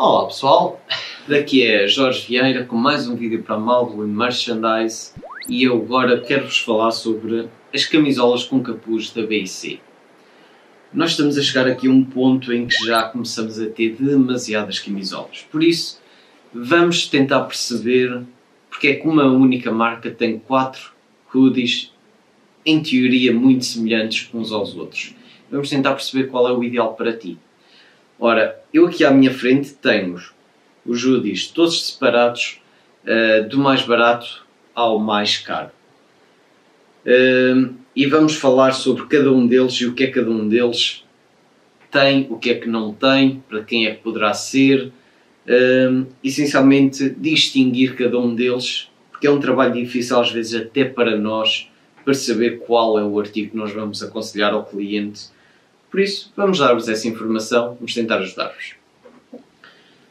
Olá pessoal, daqui é Jorge Vieira com mais um vídeo para Maudlin Merchandise e eu agora quero-vos falar sobre as camisolas com capuz da B&C. Nós estamos a chegar aqui a um ponto em que já começamos a ter demasiadas camisolas, por isso vamos tentar perceber porque é que uma única marca tem 4 hoodies em teoria muito semelhantes uns aos outros. Vamos tentar perceber qual é o ideal para ti. Ora, eu aqui à minha frente tenho os hoodies todos separados, do mais barato ao mais caro. E vamos falar sobre cada um deles e o que é que cada um deles tem, o que é que não tem, para quem é que poderá ser. Essencialmente distinguir cada um deles, porque é um trabalho difícil às vezes até para nós, para saber qual é o artigo que nós vamos aconselhar ao cliente. Por isso, vamos dar-vos essa informação, vamos tentar ajudar-vos.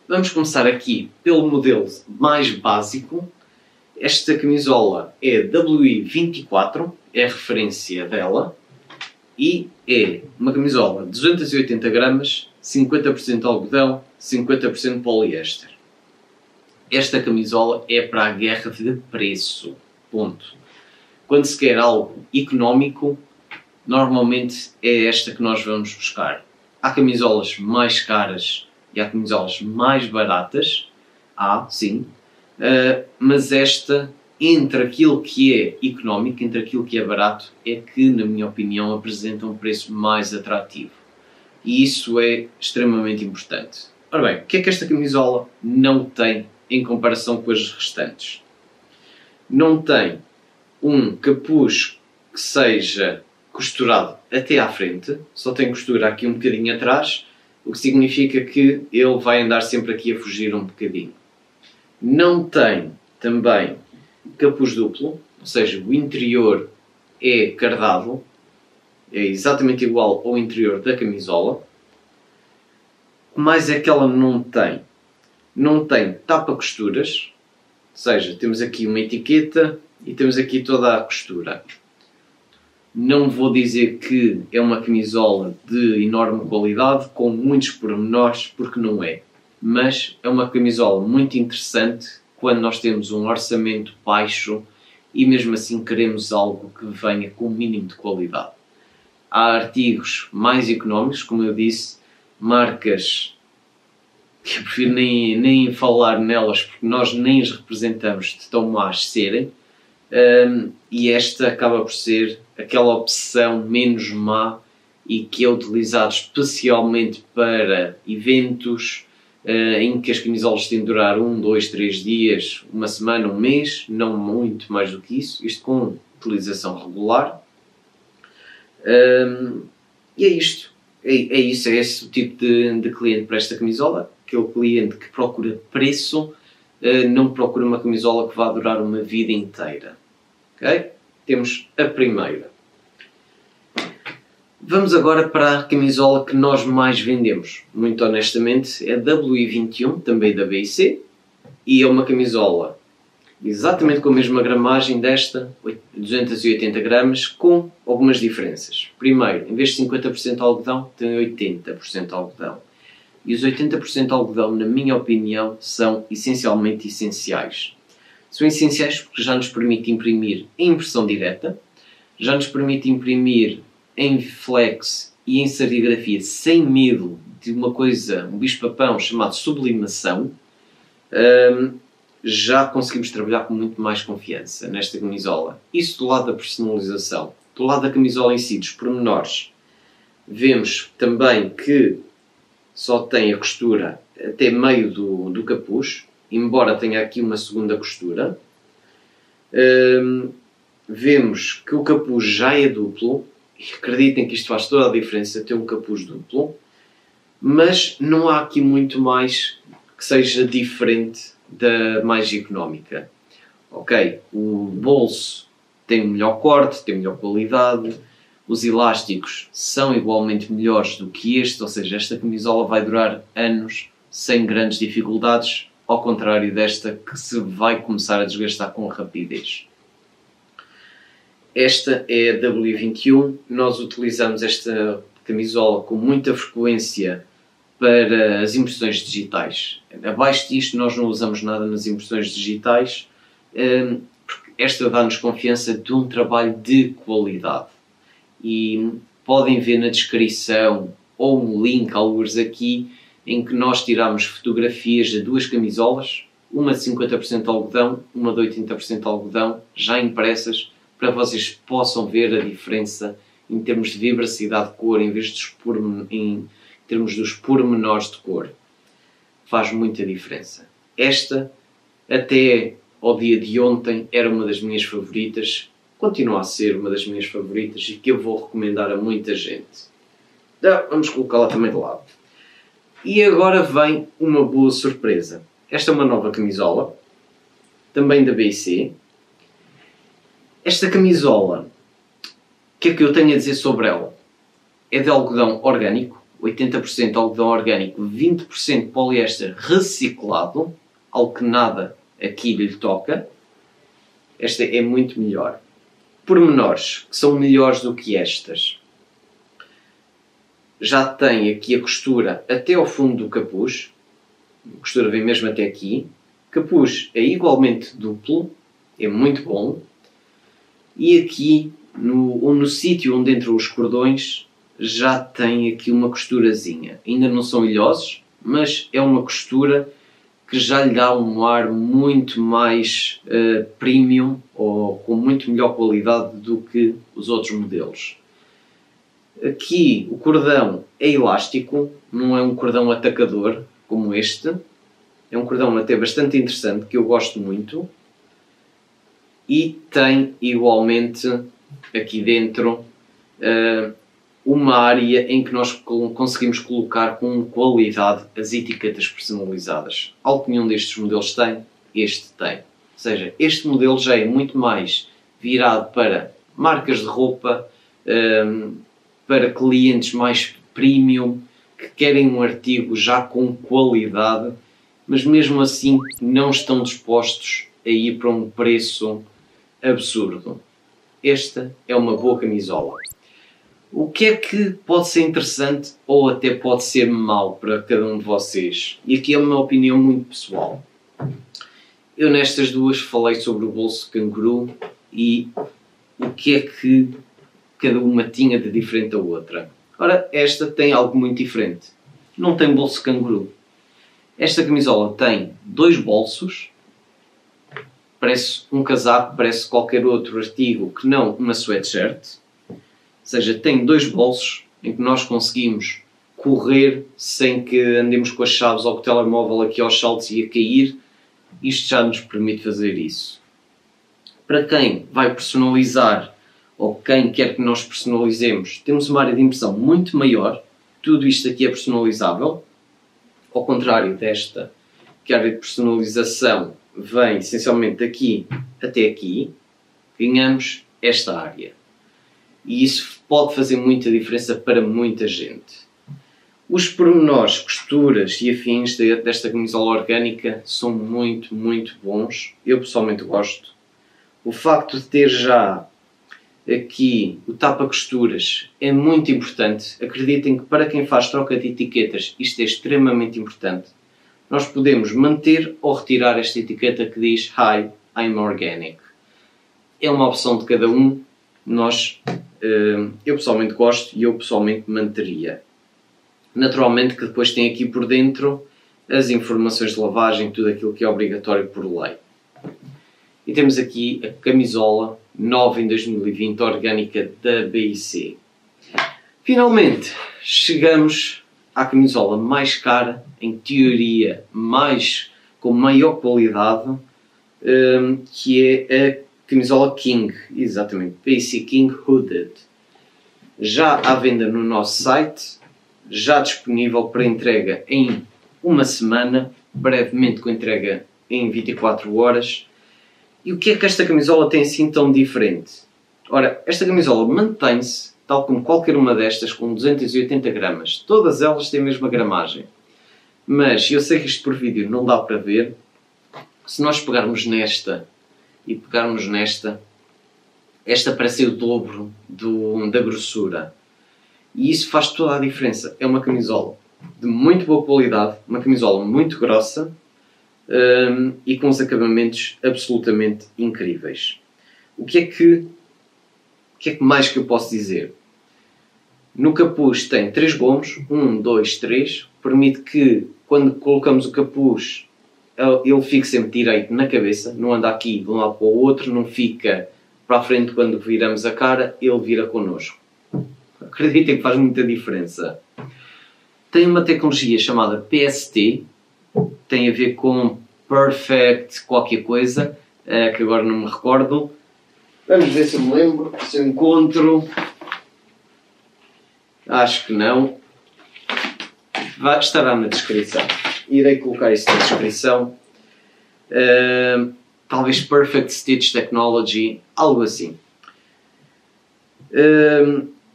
Vamos começar aqui pelo modelo mais básico. Esta camisola é WI24, é a referência dela, e é uma camisola de 280 gramas, 50% algodão, 50% poliéster. Esta camisola é para a guerra de preço, ponto. Quando se quer algo económico, normalmente é esta que nós vamos buscar. Há camisolas mais caras e há camisolas mais baratas, há sim, mas esta, entre aquilo que é económico, entre aquilo que é barato, é que, na minha opinião, apresenta um preço mais atrativo. E isso é extremamente importante. Ora bem, o que é que esta camisola não tem em comparação com as restantes? Não tem um capuz que seja costurado até à frente, só tem costura aqui um bocadinho atrás, o que significa que ele vai andar sempre aqui a fugir um bocadinho. Não tem também capuz duplo, ou seja, o interior é cardado, é exatamente igual ao interior da camisola. O mais é que ela não tem? Não tem tapa-costuras, ou seja, temos aqui uma etiqueta e temos aqui toda a costura. Não vou dizer que é uma camisola de enorme qualidade, com muitos pormenores, porque não é. Mas é uma camisola muito interessante quando nós temos um orçamento baixo e mesmo assim queremos algo que venha com o mínimo de qualidade. Há artigos mais económicos, como eu disse, marcas que eu prefiro nem falar nelas porque nós nem as representamos de tão más serem. E esta acaba por ser aquela opção menos má e que é utilizada especialmente para eventos em que as camisolas têm de durar 1, 2, 3 dias, uma semana, um mês, não muito mais do que isso, isto com utilização regular. E é isto, é isso, é esse o tipo de cliente para esta camisola, que é o cliente que procura preço. Não procura uma camisola que vá durar uma vida inteira. Okay? Temos a primeira. Vamos agora para a camisola que nós mais vendemos. Muito honestamente, é a WI21, também da B&C, e é uma camisola exatamente com a mesma gramagem desta, 280 gramas, com algumas diferenças. Primeiro, em vez de 50% algodão, tem 80% algodão. E os 80% de algodão, na minha opinião, são essencialmente essenciais. São essenciais porque já nos permite imprimir em impressão direta, já nos permite imprimir em flex e em serigrafia sem medo de uma coisa, um bicho-papão chamado sublimação, já conseguimos trabalhar com muito mais confiança nesta camisola. Isso do lado da personalização. Do lado da camisola em si, dos pormenores, vemos também que só tem a costura até meio do capuz, embora tenha aqui uma segunda costura. Vemos que o capuz já é duplo, e acreditem que isto faz toda a diferença, ter um capuz duplo, mas não há aqui muito mais que seja diferente da mais económica. Ok, o bolso tem um melhor corte, tem melhor qualidade. Os elásticos são igualmente melhores do que este, ou seja, esta camisola vai durar anos sem grandes dificuldades, ao contrário desta que se vai começar a desgastar com rapidez. Esta é a W21, nós utilizamos esta camisola com muita frequência para as impressões digitais. Abaixo disto nós não usamos nada nas impressões digitais, porque esta dá-nos confiança de um trabalho de qualidade. E podem ver na descrição ou um link, alguns aqui, em que nós tirámos fotografias de duas camisolas, uma de 50% de algodão, uma de 80% de algodão, já impressas, para vocês possam ver a diferença em termos de vivacidade de cor, em termos dos pormenores de cor. Faz muita diferença. Esta, até ao dia de ontem, era uma das minhas favoritas, continua a ser uma das minhas favoritas e que eu vou recomendar a muita gente. Então, vamos colocá-la também de lado. E agora vem uma boa surpresa. Esta é uma nova camisola, também da B&C. Esta camisola, o que é que eu tenho a dizer sobre ela? É de algodão orgânico, 80% algodão orgânico, 20% poliéster reciclado, algo que nada aqui lhe toca. Esta é muito melhor. Pormenores, que são melhores do que estas. Já tem aqui a costura até ao fundo do capuz. A costura vem mesmo até aqui. Capuz é igualmente duplo, é muito bom. E aqui, no sítio onde entram os cordões, já tem aqui uma costurazinha. Ainda não são ilhosos, mas é uma costura que já lhe dá um ar muito mais premium, ou com muito melhor qualidade do que os outros modelos. Aqui o cordão é elástico, não é um cordão atacador como este. É um cordão até bastante interessante, que eu gosto muito. E tem igualmente aqui dentro uma área em que nós conseguimos colocar com qualidade as etiquetas personalizadas. Algo que nenhum destes modelos tem, este tem. Ou seja, este modelo já é muito mais virado para marcas de roupa, para clientes mais premium, que querem um artigo já com qualidade, mas mesmo assim não estão dispostos a ir para um preço absurdo. Esta é uma boa camisola. O que é que pode ser interessante ou até pode ser mau para cada um de vocês? E aqui é uma opinião muito pessoal. Eu nestas duas falei sobre o bolso canguru e o que é que cada uma tinha de diferente da outra. Ora, esta tem algo muito diferente. Não tem bolso canguru. Esta camisola tem dois bolsos. Parece um casaco, parece qualquer outro artigo que não uma sweatshirt. Ou seja, tem dois bolsos em que nós conseguimos correr sem que andemos com as chaves ou com o telemóvel aqui aos saltos e a cair. Isto já nos permite fazer isso. Para quem vai personalizar ou quem quer que nós personalizemos, temos uma área de impressão muito maior. Tudo isto aqui é personalizável, ao contrário desta, que a área de personalização vem essencialmente daqui até aqui. Ganhamos esta área e isso pode fazer muita diferença para muita gente. Os pormenores, costuras e afins desta camisola orgânica são muito, muito bons. Eu pessoalmente gosto. O facto de ter já aqui o tapa-costuras é muito importante. Acreditem que para quem faz troca de etiquetas isto é extremamente importante. Nós podemos manter ou retirar esta etiqueta que diz "Hi, I'm organic". É uma opção de cada um. Eu pessoalmente gosto e eu pessoalmente manteria. Naturalmente que depois tem aqui por dentro as informações de lavagem, tudo aquilo que é obrigatório por lei. E temos aqui a camisola nova em 2020, orgânica da B&C. Finalmente, chegamos à camisola mais cara, em teoria com maior qualidade, que é a camisola King, exatamente, B&C King Hooded. Já à venda no nosso site, já disponível para entrega em uma semana, brevemente com entrega em 24 horas. E o que é que esta camisola tem assim tão diferente? Ora, esta camisola mantém-se, tal como qualquer uma destas, com 280 gramas. Todas elas têm a mesma gramagem. Mas, eu sei que isto por vídeo não dá para ver, se nós pegarmos nesta e pegarmos nesta, esta parece o dobro da grossura. E isso faz toda a diferença. É uma camisola de muito boa qualidade, uma camisola muito grossa e com os acabamentos absolutamente incríveis. O que é que mais que eu posso dizer? No capuz tem 3 gomos, 1, 2, 3, permite que quando colocamos o capuz ele fique sempre direito na cabeça, não anda aqui de um lado para o outro, não fica para a frente quando viramos a cara, ele vira connosco. Acreditem que faz muita diferença. Tem uma tecnologia chamada PST, tem a ver com Perfect qualquer coisa, que agora não me recordo. Vamos ver se eu me lembro, se eu encontro. Acho que não. Estará na descrição. Irei colocar isso na descrição. Talvez Perfect Stitch Technology, algo assim.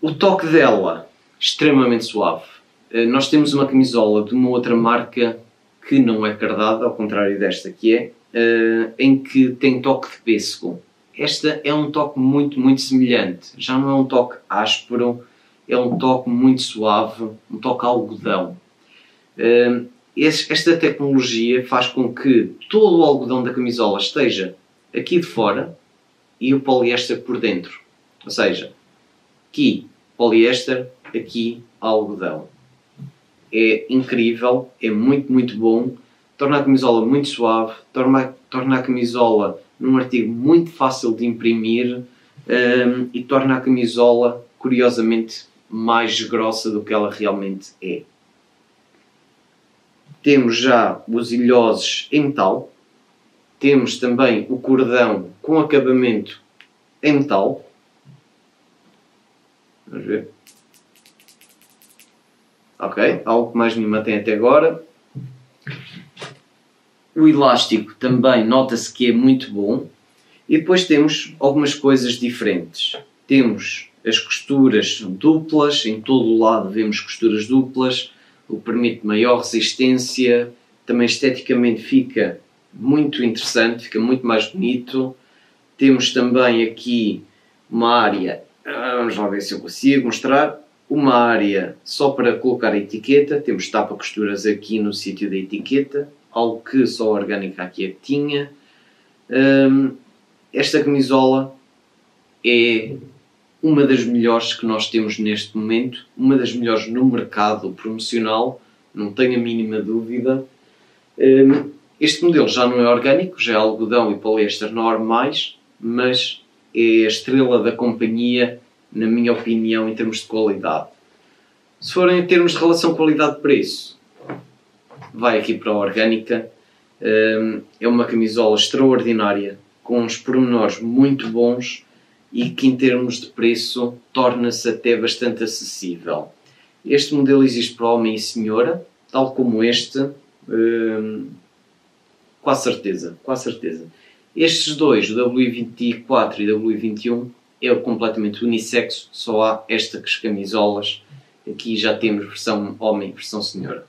O toque dela, extremamente suave. Nós temos uma camisola de uma outra marca que não é cardada, ao contrário desta que é, em que tem toque de pêssego. Esta é um toque muito semelhante. Já não é um toque áspero, é um toque muito suave, um toque algodão. Esta tecnologia faz com que todo o algodão da camisola esteja aqui de fora e o poliéster por dentro. Ou seja, aqui poliéster, aqui algodão. É incrível, é muito bom. Torna a camisola muito suave, torna a camisola num artigo muito fácil de imprimir e torna a camisola, curiosamente, mais grossa do que ela realmente é. Temos já os ilhoses em metal, temos também o cordão com acabamento em metal. Vamos ver. Ok, algo que mais nenhuma tem até agora. O elástico também nota-se que é muito bom. E depois temos algumas coisas diferentes. Temos as costuras duplas, em todo o lado vemos costuras duplas, o que permite maior resistência, também esteticamente fica muito interessante, fica muito mais bonito. Temos também aqui uma área, vamos lá ver se eu consigo mostrar, uma área só para colocar a etiqueta, temos tapa-costuras aqui no sítio da etiqueta, algo que só a Orgânica aqui é que tinha. Esta camisola é uma das melhores que nós temos neste momento, uma das melhores no mercado promocional, não tenho a mínima dúvida. Este modelo já não é orgânico, já é algodão e poliéster normais, mas é a estrela da companhia, na minha opinião, em termos de qualidade. Se forem em termos de relação qualidade-preço, vai aqui para a Orgânica. É uma camisola extraordinária, com uns pormenores muito bons, e que em termos de preço torna-se até bastante acessível. Este modelo existe para homem e senhora, tal como este, com a certeza, com a certeza. Estes dois, o W24 e o W21, é completamente unissexo, só há estas camisolas, aqui já temos versão homem e versão senhora.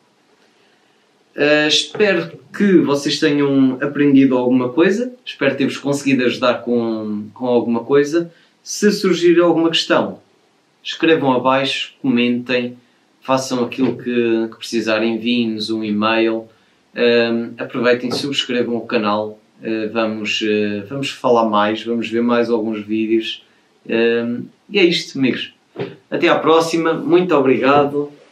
Espero que vocês tenham aprendido alguma coisa, espero ter-vos conseguido ajudar com alguma coisa. Se surgir alguma questão, escrevam abaixo, comentem, façam aquilo que precisarem, enviem-nos um e-mail, aproveitem, subscrevam o canal, vamos falar mais, vamos ver mais alguns vídeos. E é isto, amigos. Até à próxima, muito obrigado.